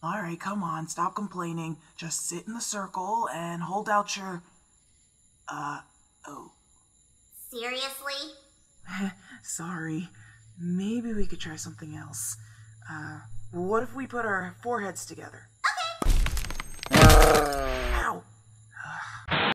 All right, come on, stop complaining. Just sit in the circle and hold out your... oh. Seriously? Sorry. Maybe we could try something else. What if we put our foreheads together? Okay! Ow!